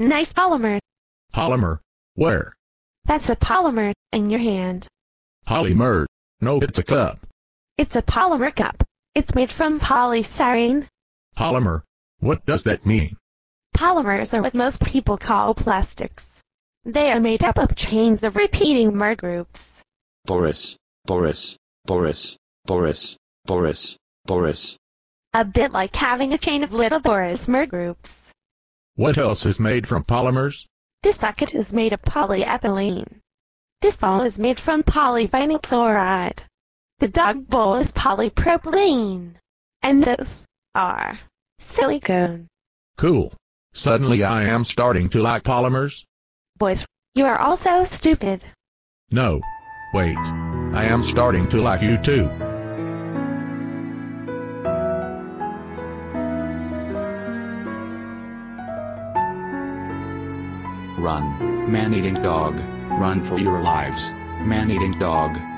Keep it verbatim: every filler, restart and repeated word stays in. Nice polymer. Polymer. Where? That's a polymer in your hand. Polymer. No, it's a cup. It's a polymer cup. It's made from polystyrene. Polymer. What does that mean? Polymers are what most people call plastics. They are made up of chains of repeating mer groups. Porous, porous, porous, porous, porous, porous. A bit like having a chain of little porous mer groups. What else is made from polymers? This bucket is made of polyethylene. This bowl is made from polyvinyl chloride. The dog bowl is polypropylene. And those are silicone. Cool. Suddenly I am starting to like polymers. Boys, you are all so stupid. No. Wait. I am starting to like you too. Run, man-eating dog. Run for your lives, man-eating dog.